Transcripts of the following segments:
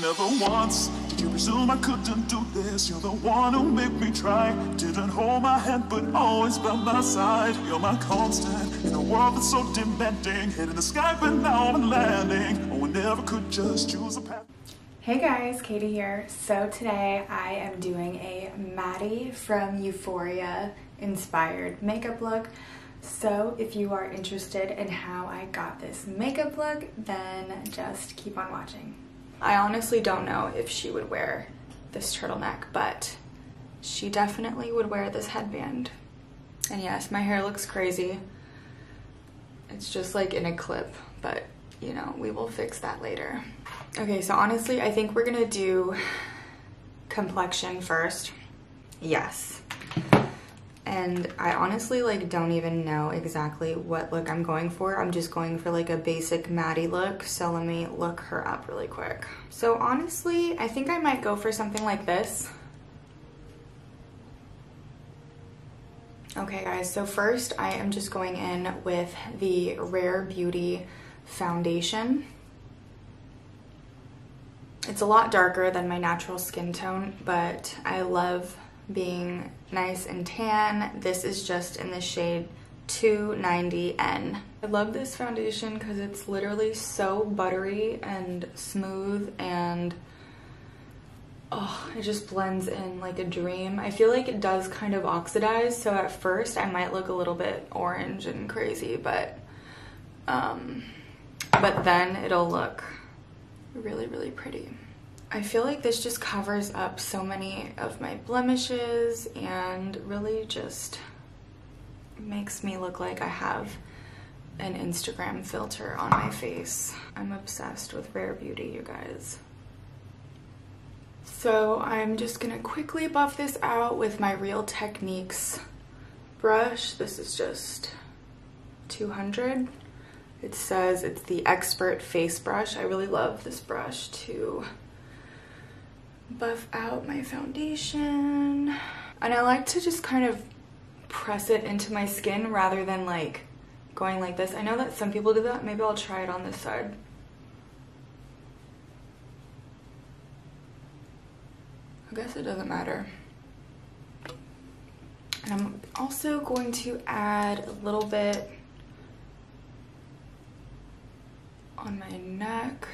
Never once did you presume I couldn't do this. You're the one who made me try. Didn't hold my hand, but always by my side. You're my constant in a world that's so demanding. Hitting the sky, but now I'm landing. Oh, I never could just choose a path. Hey guys, Katie here. So today I am doing a Maddie from Euphoria inspired makeup look. So if you are interested in how I got this makeup look, then just keep on watching. I honestly don't know if she would wear this turtleneck, but she definitely would wear this headband. And yes, my hair looks crazy. It's just like in a clip, but you know, we will fix that later. Okay, so honestly, I think we're gonna do complexion first. Yes. And I honestly like don't even know exactly what look I'm going for. I'm just going for like a basic Maddie look. So let me look her up really quick. So honestly, I think I might go for something like this. Okay guys, so first I am just going in with the Rare Beauty foundation. It's a lot darker than my natural skin tone, but I love being nice and tan. This is just in the shade 290N. I love this foundation because it's literally so buttery and smooth, and oh, it just blends in like a dream. I feel like it does kind of oxidize, so at first I might look a little bit orange and crazy, but then it'll look really, really pretty. I feel like this just covers up so many of my blemishes and really just makes me look like I have an Instagram filter on my face. I'm obsessed with Rare Beauty, you guys. So I'm just gonna quickly buff this out with my Real Techniques brush. This is just 200. It says it's the Expert Face Brush. I really love this brush too. Buff out my foundation, and I like to just kind of press it into my skin rather than like going like this. I know that some people do that. Maybe I'll try it on this side. I guess it doesn't matter. And I'm also going to add a little bit on my neck.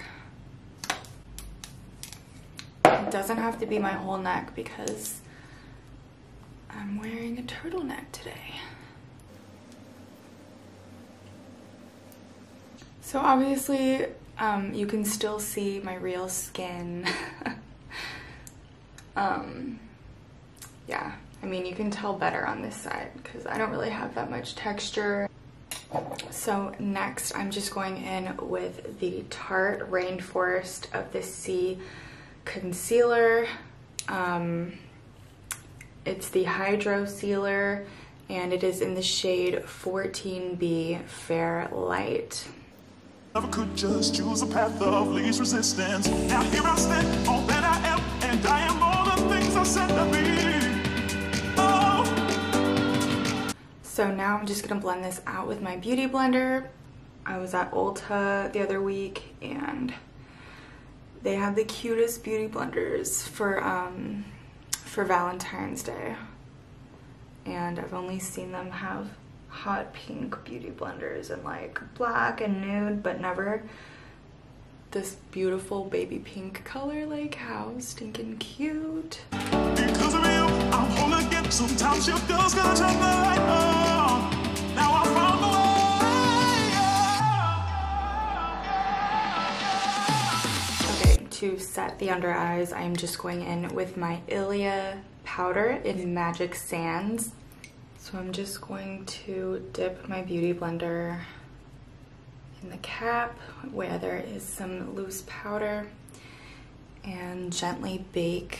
It doesn't have to be my whole neck because I'm wearing a turtleneck today. So obviously you can still see my real skin. Yeah, I mean you can tell better on this side because I don't really have that much texture. So next I'm just going in with the Tarte Rainforest of the Sea concealer. It's the Hydro Sealer, and it is in the shade 14B Fair Light. Never could just choose a path of least resistance. Now here I stand, all that I am, and I am all the things I said to be. Oh. So now I'm just gonna blend this out with my beauty blender. I was at Ulta the other week, and they have the cutest beauty blenders for Valentine's Day. And I've only seen them have hot pink beauty blenders and like black and nude, but never this beautiful baby pink color. Like, how stinking cute. Because of you, I'm whole again. Sometimes your girl's gonna turn the light on. Now I found the way. To set the under eyes, I'm just going in with my Ilia powder in Magic Sands. So I'm just going to dip my beauty blender in the cap where there is some loose powder and gently bake.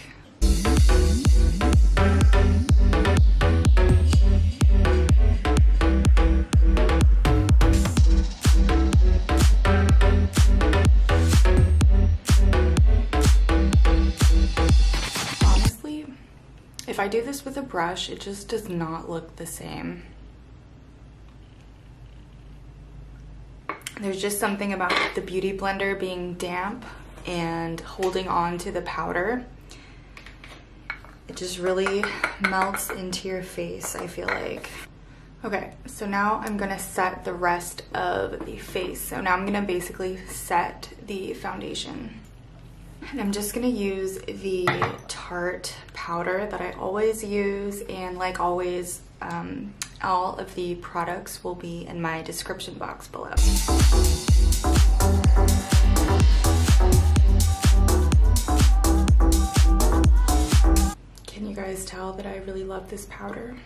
If I do this with a brush, it just does not look the same. There's just something about the beauty blender being damp and holding on to the powder, it just really melts into your face, I feel like. Okay, so now I'm gonna set the rest of the face. So now I'm gonna basically set the foundation. And I'm just gonna use the Tarte powder that I always use, and like always, all of the products will be in my description box below. Can you guys tell that I really love this powder?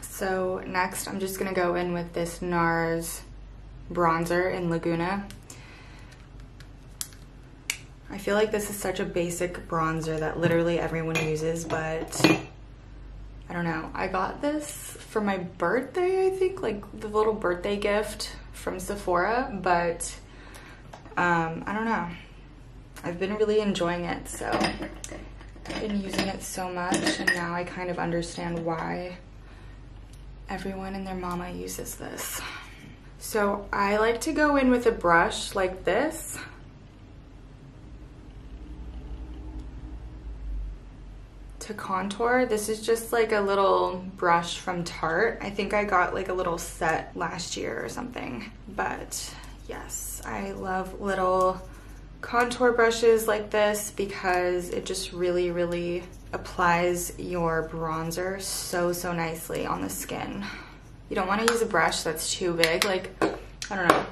So next, I'm just gonna go in with this NARS bronzer in Laguna. I feel like this is such a basic bronzer that literally everyone uses, but I don't know. I got this for my birthday, I think, like the little birthday gift from Sephora, but I don't know. I've been really enjoying it, so I've been using it so much, and now I kind of understand why everyone and their mama uses this. So I like to go in with a brush like this. To contour. This is just like a little brush from Tarte. I think I got like a little set last year or something. But yes, I love little contour brushes like this because it just really, really applies your bronzer so, so nicely on the skin. You don't want to use a brush that's too big. Like, I don't know.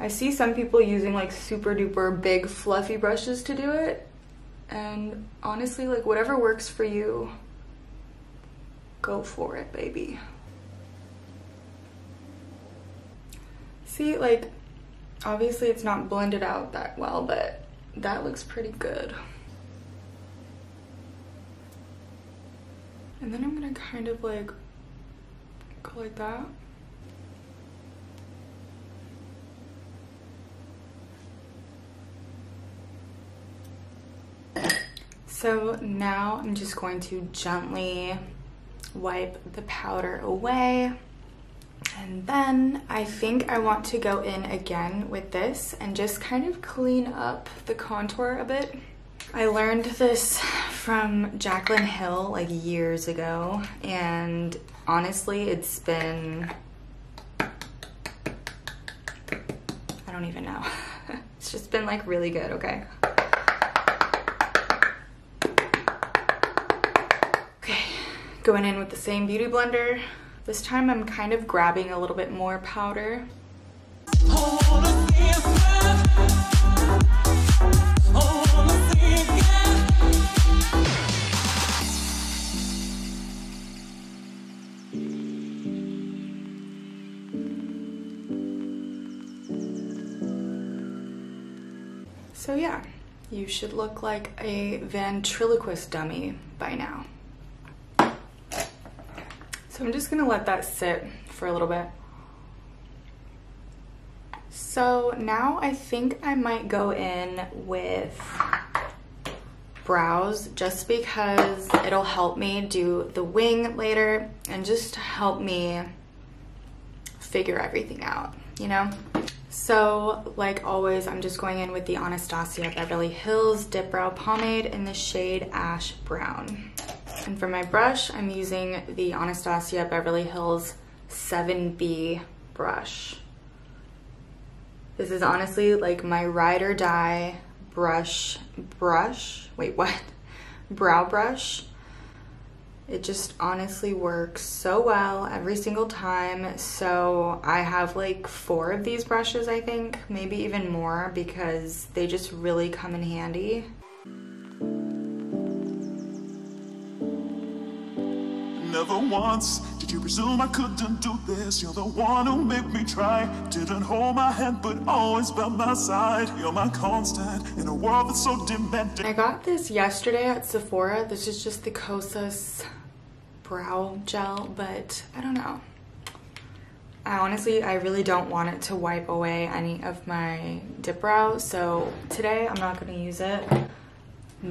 I see some people using like super duper big fluffy brushes to do it. And honestly, like whatever works for you, go for it, baby. See, like, obviously it's not blended out that well, but that looks pretty good. And then I'm gonna kind of like go like that. So now I'm just going to gently wipe the powder away. And then I think I want to go in again with this and just kind of clean up the contour a bit. I learned this from Jaclyn Hill like years ago, and honestly it's been, I don't even know. It's just been like really good, okay? Okay, going in with the same beauty blender. This time I'm kind of grabbing a little bit more powder. So yeah, you should look like a ventriloquist dummy by now. So I'm just gonna let that sit for a little bit. So now I think I might go in with brows just because it'll help me do the wing later and just help me figure everything out, you know? So like always, I'm just going in with the Anastasia Beverly Hills Dip Brow Pomade in the shade Ash Brown. And for my brush, I'm using the Anastasia Beverly Hills 7B brush. This is honestly like my ride or die brow brush. It just honestly works so well every single time. So I have like 4 of these brushes, I think, maybe even more, because they just really come in handy. Never once did you presume I couldn't do this. You're the one who made me try. Didn't hold my hand, but always by my side. You're my constant in a world that's so demanding. I got this yesterday at Sephora. This is just the Kosas brow gel, but I don't know. I really don't want it to wipe away any of my dip brow, so today I'm not gonna use it.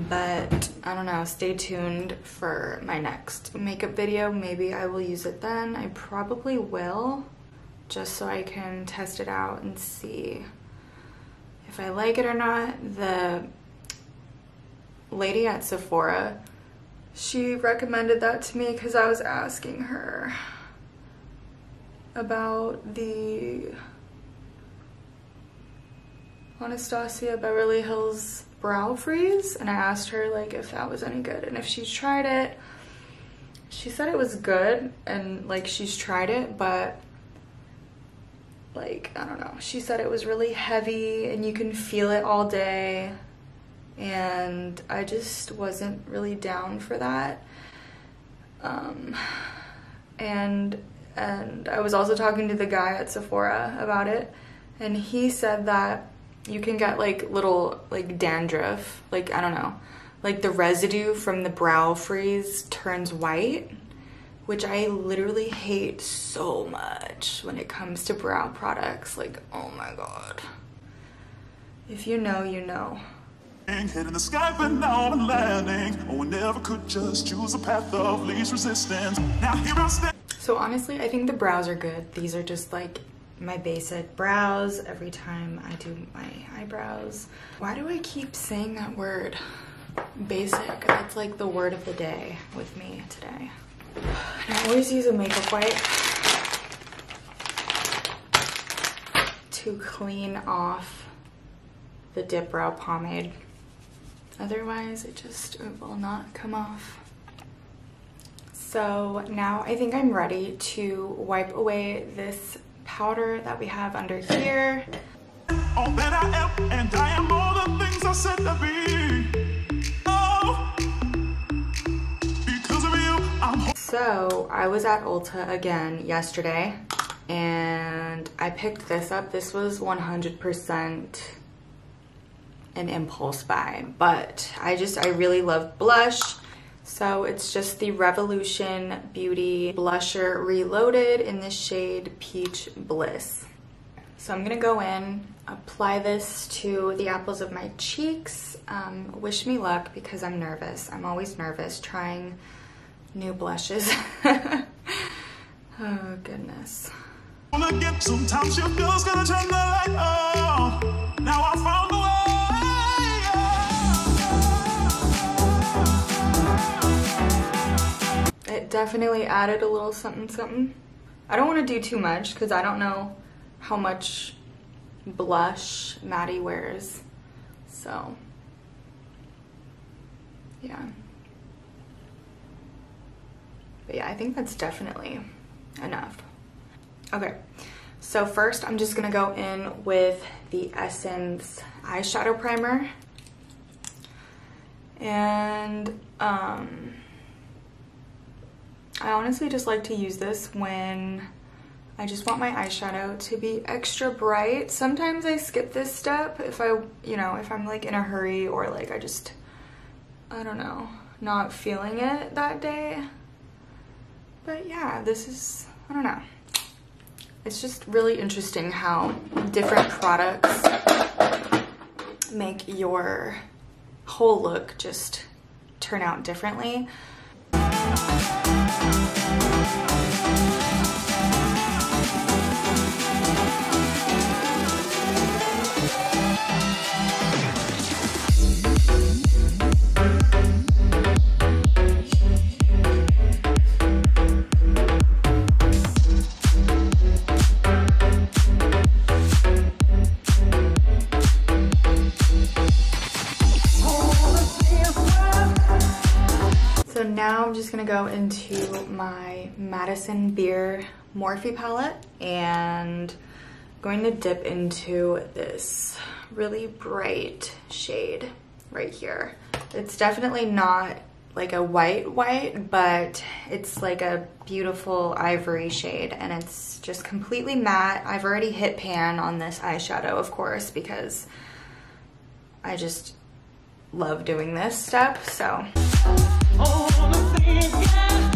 But I don't know, stay tuned for my next makeup video. Maybe I will use it then. I probably will, just so I can test it out and see if I like it or not. The lady at Sephora, she recommended that to me because I was asking her about the Anastasia Beverly Hills Brow Freeze, and I asked her like if that was any good and if she's tried it. She said it was good and like she's tried it, but like I don't know, she said it was really heavy and you can feel it all day, and I just wasn't really down for that. And I was also talking to the guy at Sephora about it, and he said that you can get like little like dandruff, like I don't know, like the residue from the brow freeze turns white, which I literally hate so much when it comes to brow products. Like, oh my god. If you know, you know. Head in the sky but not on a landing. Oh, I never could just choose a path of least resistance. Now here I stand. So honestly, I think the brows are good. These are just like my basic brows every time I do my eyebrows. Why do I keep saying that word? Basic. That's like the word of the day with me today. And I always use a makeup wipe to clean off the dip brow pomade. Otherwise, it will not come off. So now I think I'm ready to wipe away this powder that we have under here. All that I am, and I am all the things I said to be. Oh, because of you, I'm... So I was at Ulta again yesterday and I picked this up. This was 100% an impulse buy, but I really love blush. So it's just the Revolution Beauty Blusher Reloaded in the shade Peach Bliss. So I'm gonna go in, apply this to the apples of my cheeks. Wish me luck because I'm nervous. I'm always nervous trying new blushes. Oh goodness. Sometimes your girl's gonna turn the light on. Now I found the way. It definitely added a little something something. I don't want to do too much because I don't know how much blush Maddie wears. So, yeah. But yeah, I think that's definitely enough. Okay, so first I'm just going to go in with the Essence eyeshadow primer. And, I honestly just like to use this when I just want my eyeshadow to be extra bright. Sometimes I skip this step if I'm like in a hurry or like I don't know, not feeling it that day. But yeah, this is, I don't know. It's just really interesting how different products make your whole look just turn out differently. Now I'm just gonna go into my Madison Beer Morphe palette and I'm going to dip into this really bright shade right here. It's definitely not like a white, but it's like a beautiful ivory shade and it's just completely matte. I've already hit pan on this eyeshadow, of course, because I just love doing this step, so. Okay,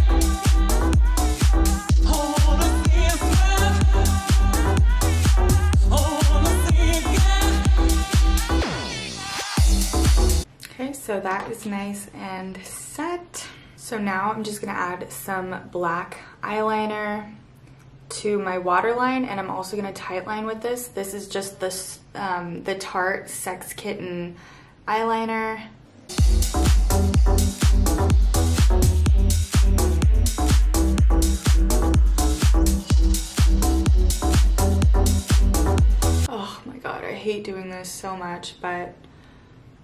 so that is nice and set. So now I'm just gonna add some black eyeliner to my waterline, and I'm also going to tightline with this. This is just the Tarte Sex Kitten eyeliner. Oh my god, I hate doing this so much, but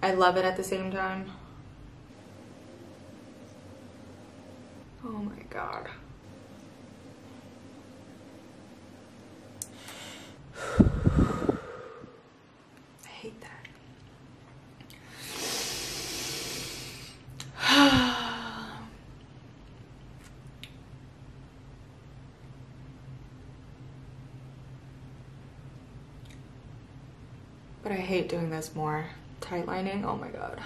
I love it at the same time. Oh my god. I hate that. But I hate doing this more. Tight lining, oh my god.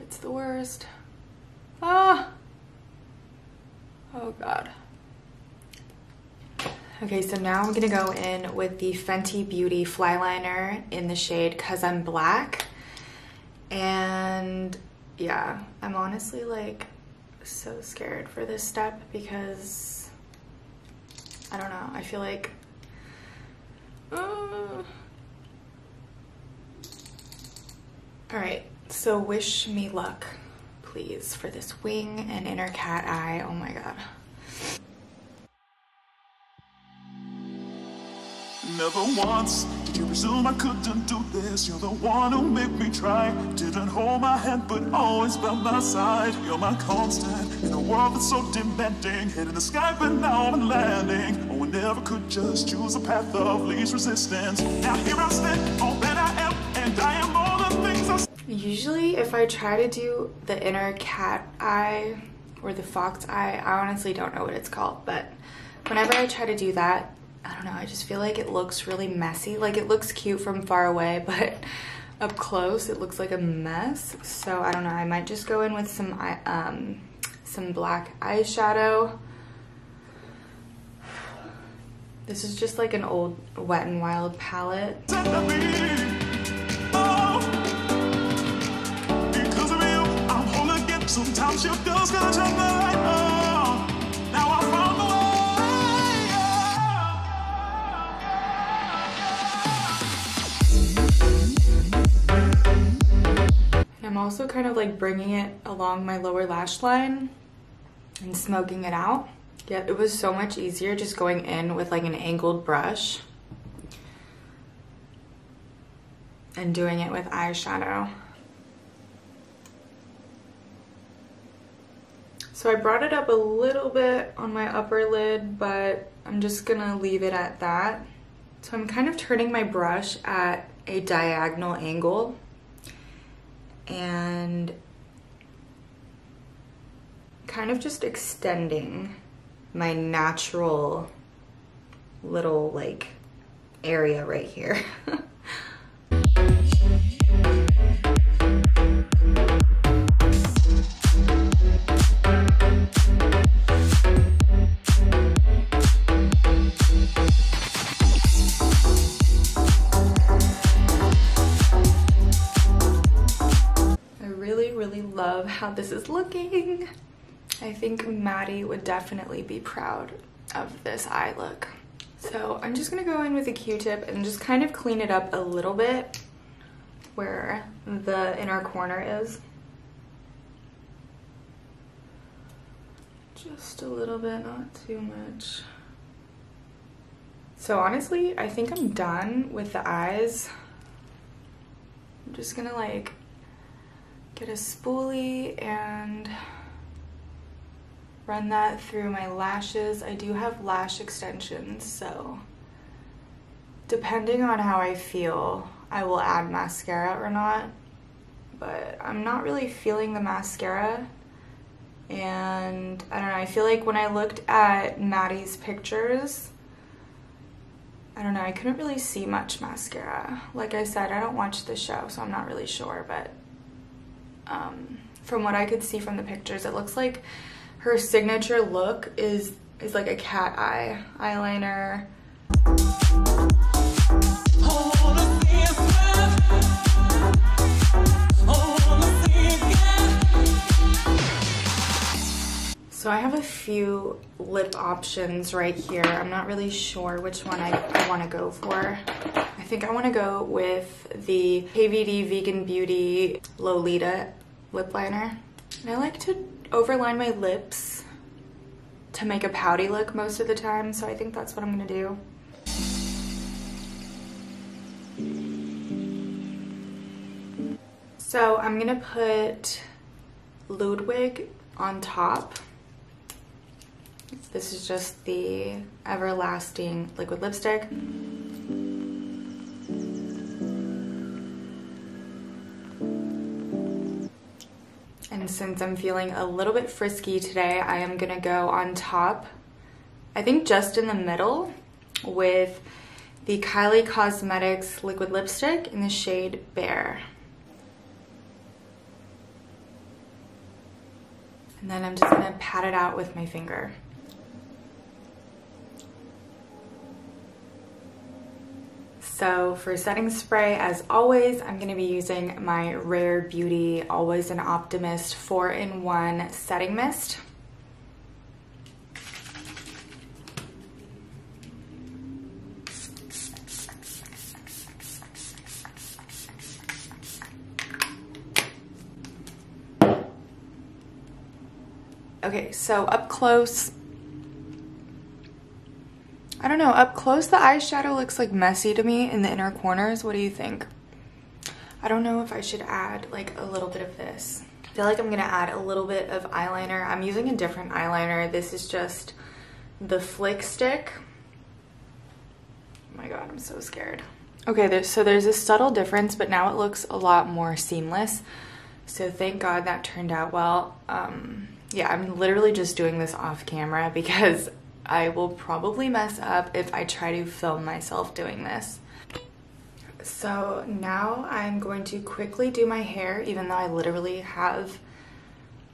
It's the worst. Ah! Oh god. Okay, so now I'm gonna go in with the Fenty Beauty Fly Liner in the shade Cause I'm Black. And yeah, I'm honestly like so scared for this step because I don't know, I feel like all right, so wish me luck, please, for this wing and inner cat eye. Oh my god. Never once did you presume I couldn't do this. You're the one who made me try. Didn't hold my hand, but always by my side. You're my constant in a world that's so demanding. Hitting the sky, but now I'm landing. Oh, I never could just choose a path of least resistance. Now here I stand, all that I am, and I am all the things I... Usually, if I try to do the inner cat eye or the fox eye, I honestly don't know what it's called, but whenever I try to do that, I don't know, I just feel like it looks really messy. Like it looks cute from far away, but up close it looks like a mess. So I don't know, I might just go in with some black eyeshadow. This is just like an old Wet n Wild palette. I'm also kind of like bringing it along my lower lash line and smoking it out. Yeah, it was so much easier just going in with like an angled brush and doing it with eyeshadow. So I brought it up a little bit on my upper lid, but I'm just gonna leave it at that. So I'm kind of turning my brush at a diagonal angle. And kind of just extending my natural little like area right here. How this is looking. I think Maddie would definitely be proud of this eye look. So I'm just gonna go in with a Q-tip and just kind of clean it up a little bit where the inner corner is. Just a little bit, not too much. So honestly, I think I'm done with the eyes. I'm just gonna like get a spoolie and run that through my lashes. I do have lash extensions, so depending on how I feel, I will add mascara or not, but I'm not really feeling the mascara. And I don't know, I feel like when I looked at Maddie's pictures, I don't know, I couldn't really see much mascara. Like I said, I don't watch the show, so I'm not really sure, but from what I could see from the pictures, it looks like her signature look is like a cat eye eyeliner. So I have a few lip options right here. I'm not really sure which one I want to go for. I think I want to go with the KVD Vegan Beauty Lolita lip liner. And I like to overline my lips to make a pouty look most of the time, so I think that's what I'm going to do. So I'm going to put Ludwig on top. This is just the Everlasting liquid lipstick. And since I'm feeling a little bit frisky today, I am gonna go on top, I think just in the middle, with the Kylie Cosmetics liquid lipstick in the shade Bear. And then I'm just gonna pat it out with my finger. So for setting spray, as always, I'm gonna be using my Rare Beauty Always an Optimist 4-in-1 setting mist. Okay, so up close, I don't know, up close the eyeshadow looks like messy to me in the inner corners. What do you think? I don't know if I should add like a little bit of this. I feel like I'm gonna add a little bit of eyeliner. I'm using a different eyeliner. This is just the Flick Stick. Oh my God, I'm so scared. Okay, so there's a subtle difference, but now it looks a lot more seamless. So thank God that turned out well. Yeah, I'm literally just doing this off camera because I will probably mess up if I try to film myself doing this. So now I'm going to quickly do my hair, even though I literally have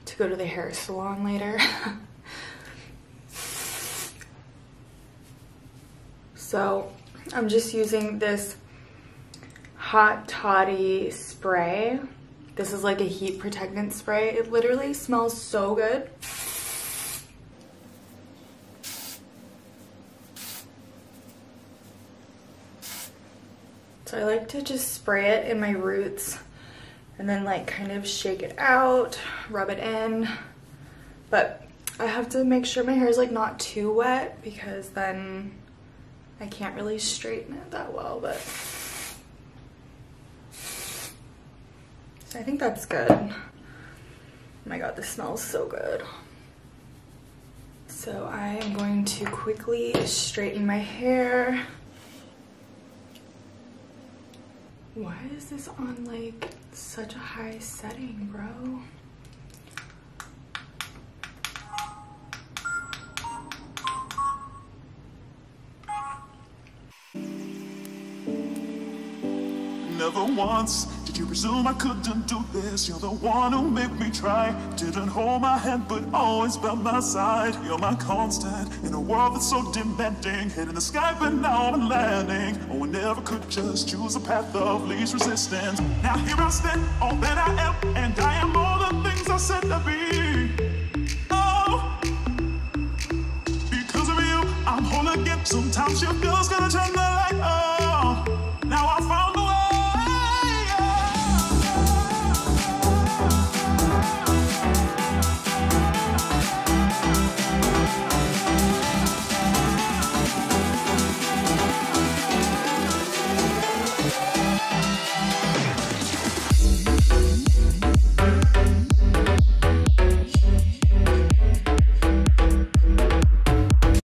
to go to the hair salon later. So I'm just using this Hot Toddy spray. This is like a heat protectant spray. It literally smells so good. So I like to just spray it in my roots and then like kind of shake it out, rub it in. But I have to make sure my hair is like not too wet because then I can't really straighten it that well, but I think that's good. Oh my God, this smells so good. So I am going to quickly straighten my hair. Why is this on like such a high setting, bro? Never once did you presume I couldn't do this. You're the one who made me try. Didn't hold my hand, but always by my side. You're my constant in a world that's so demanding. Hitting the sky, but now I'm landing. Oh, I never could just choose a path of least resistance. Now here I stand, all that I am, and I am all the things I said to be. Oh, because of you, I'm whole again. Sometimes your girl's gonna change.